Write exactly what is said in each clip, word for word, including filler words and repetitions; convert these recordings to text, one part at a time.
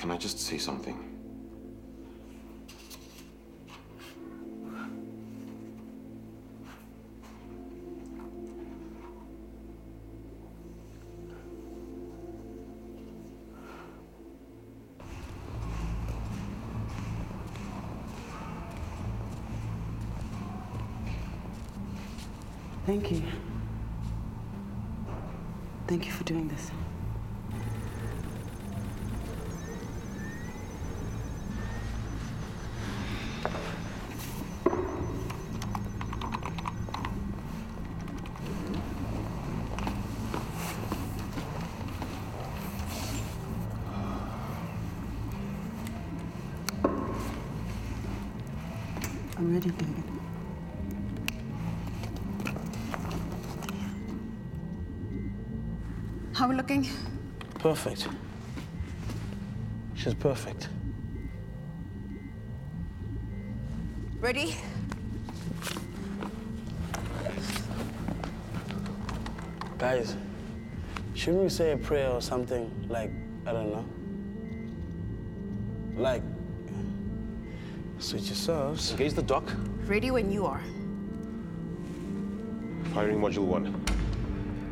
Can I just say something? Thank you. Thank you for doing this. I'm ready, David. How are we looking? Perfect. She's perfect. Ready? Guys, shouldn't we say a prayer or something? Like, I don't know. Like, switch yourselves. Engage the dock. Ready when you are. Firing module one.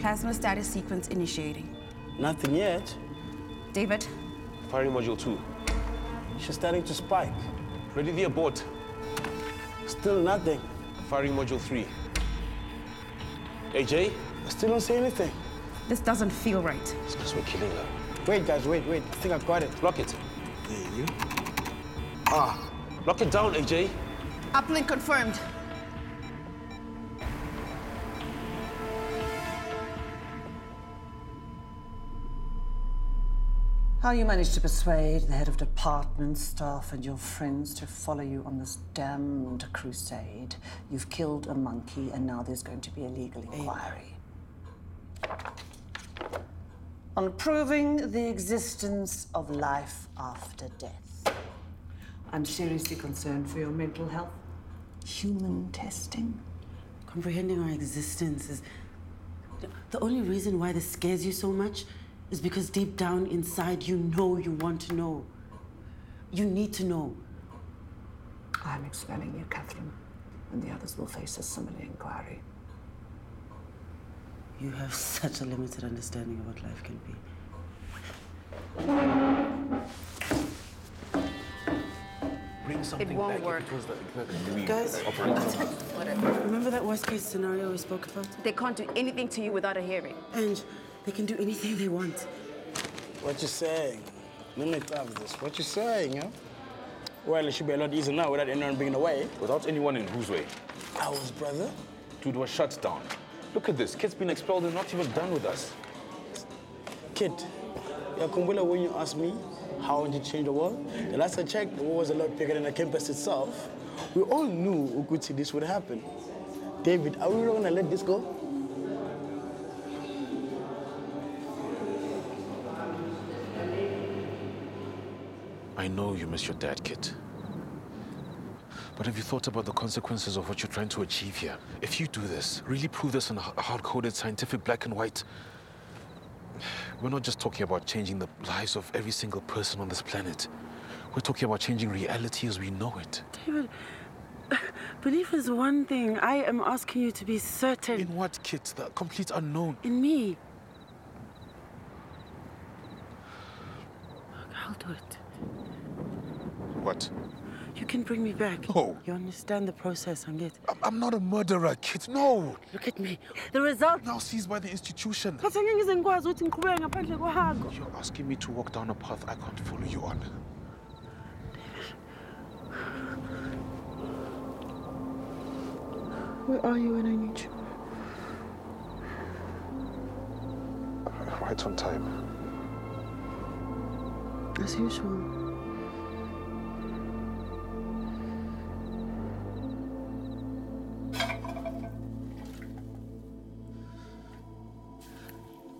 Plasma status sequence initiating. Nothing yet. David. Firing module two. She's starting to spike. Ready the abort. Still nothing. Firing module three. A J? I still don't see anything. This doesn't feel right. It's because we're killing her. Wait, guys, wait, wait. I think I've got it. Lock it. There you go. Ah. Lock it down, A J. Uplink confirmed. How you managed to persuade the head of department, staff, and your friends to follow you on this damned crusade. You've killed a monkey, and now there's going to be a legal inquiry. On proving the existence of life after death. I'm seriously concerned for your mental health. Human testing? Comprehending our existence is... The only reason why this scares you so much is because deep down inside, you know you want to know. You need to know. I'm expelling you, Catherine, and the others will face a similar inquiry. You have such a limited understanding of what life can be. Bring something it won't back work. Because the, the Guys, remember that worst-case scenario we spoke about? They can't do anything to you without a hearing. And they can do anything they want. What you saying? Limit of this. What you saying, huh? Well, it should be a lot easier now without anyone being away. Without anyone in whose way? Ours, brother. Dude was shut down. Look at this. Kid's been expelled and not even done with us. Kid, Yakumbula, when you asked me how would you change the world, the last I checked, the world was a lot bigger than the campus itself. We all knew Uguti this would happen. David, are we really gonna let this go? I know you miss your dad, Kit. But have you thought about the consequences of what you're trying to achieve here? If you do this, really prove this in hard-coded scientific black and white, we're not just talking about changing the lives of every single person on this planet. We're talking about changing reality as we know it. David, belief is one thing. I am asking you to be certain. In what, Kit? The complete unknown. In me. I'll do it. What? You can bring me back. Oh. You understand the process, Angit. I'm not a murderer, Kit. No. Look at me. The result. Now seized by the institution. You're asking me to walk down a path I can't follow you on. Where are you when I need you? Right on time. As usual.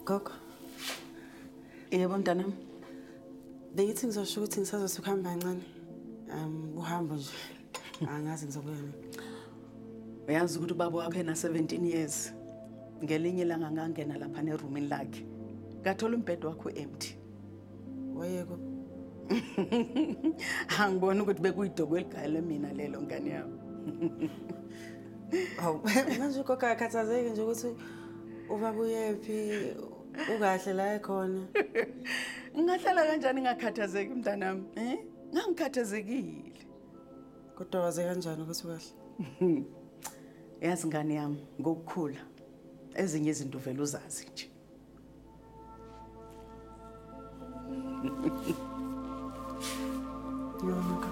Gok, yebo mntanam. The eatings or shootings has to come by none. Um, Buhambuj, and as in Zabon. We asked good Babu Abena seventeen years. Gelling Langang and Lapane room in lag. Gatolum bed were empty. Where you go? Angibona ukuthi bekuyidokweligala mina lelo ngane yami. Hawu, manje ugogo akhathazeke nje ukuthi ubaba uyephi ukahle la ekhona. Ngingahlala kanjani ngakhathazeki mntanami? Eh? Ngangikhathazekile. Kodwa waze kanjani ukuthi kahle? Yazi ngane yami ngokukhula ezinye izinto vele uzazi nje. Yonika.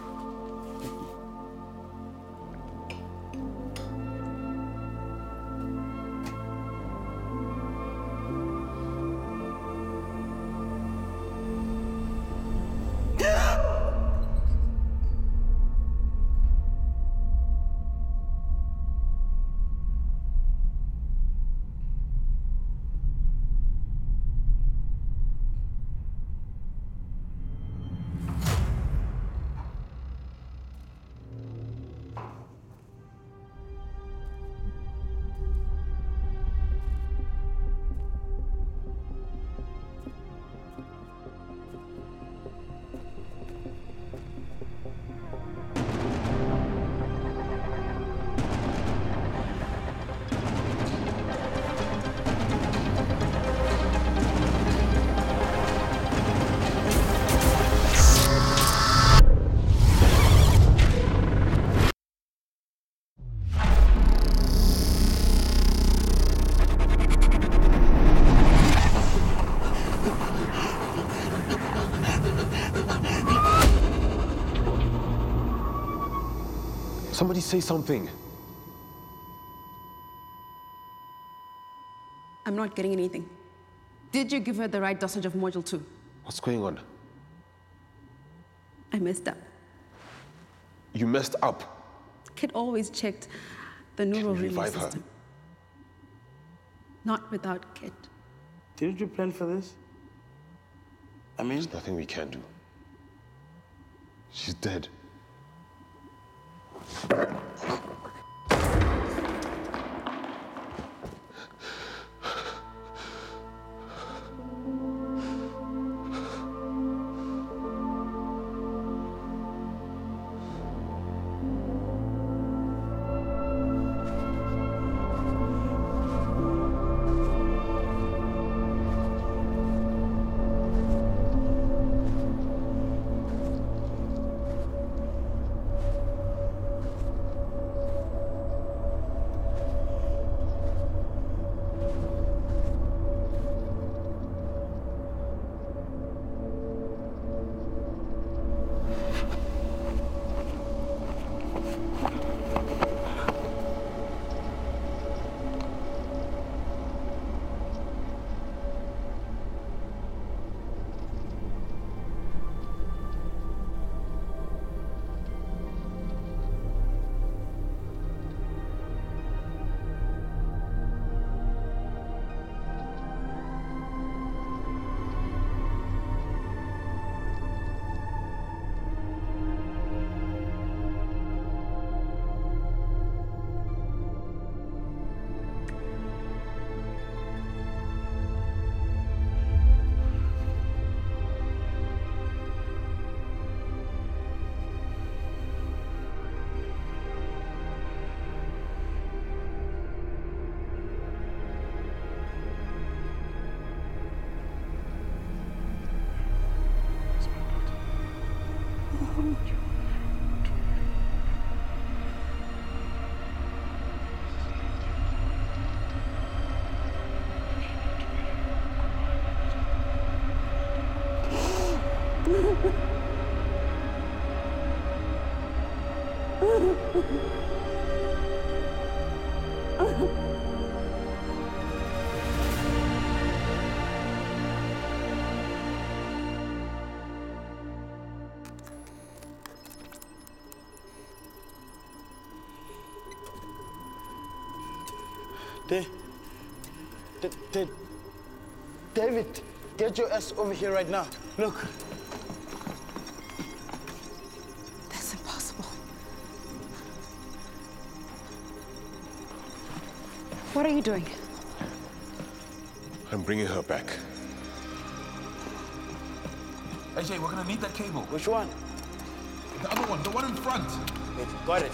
Somebody say something. I'm not getting anything. Did you give her the right dosage of module two? What's going on? I messed up. You messed up? Kid always checked the neural relay system. Not without Kid. Didn't you plan for this? I mean... There's nothing we can do. She's dead. De De De David, get your ass over here right now. Look. That's impossible. What are you doing? I'm bringing her back. A J, we're gonna need that cable. Which one? The other one, the one in front. Wait, got it.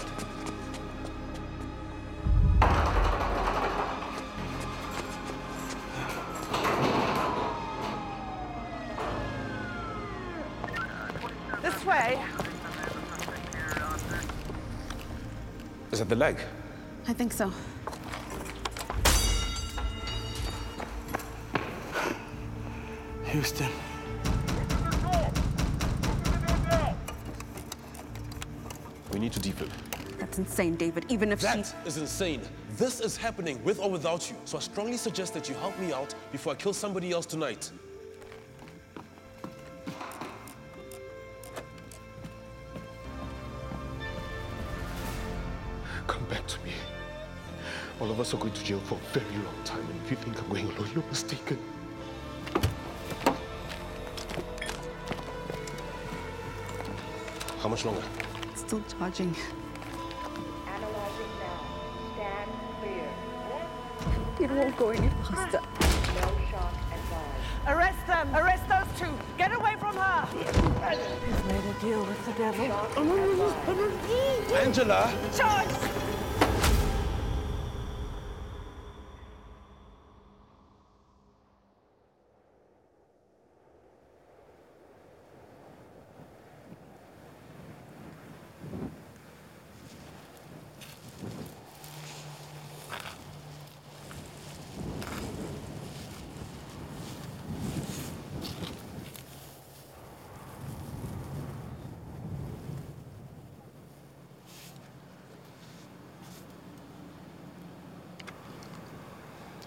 This way. Is that the leg? I think so. Houston. We need to defib. That's insane, David. Even if that she... That is insane. This is happening with or without you. So I strongly suggest that you help me out before I kill somebody else tonight. Come back to me. All of us are going to jail for a very long time, and if you think I'm going alone, you're mistaken. How much longer? It's still charging. Analyzing now. Stand clear. It won't go any faster. No shot advised. Arrest them! Arrest those two! Get away from her! He's made a deal with the devil. Angela! Charge!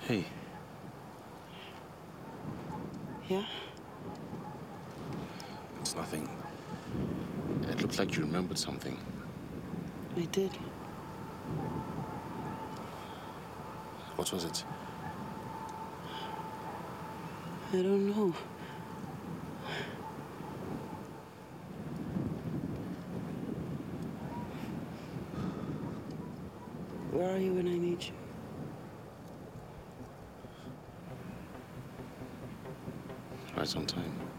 Hey. Yeah? It's nothing. It looked like you remembered something. I did. What was it? I don't know. Where are you when I need you? Right on time.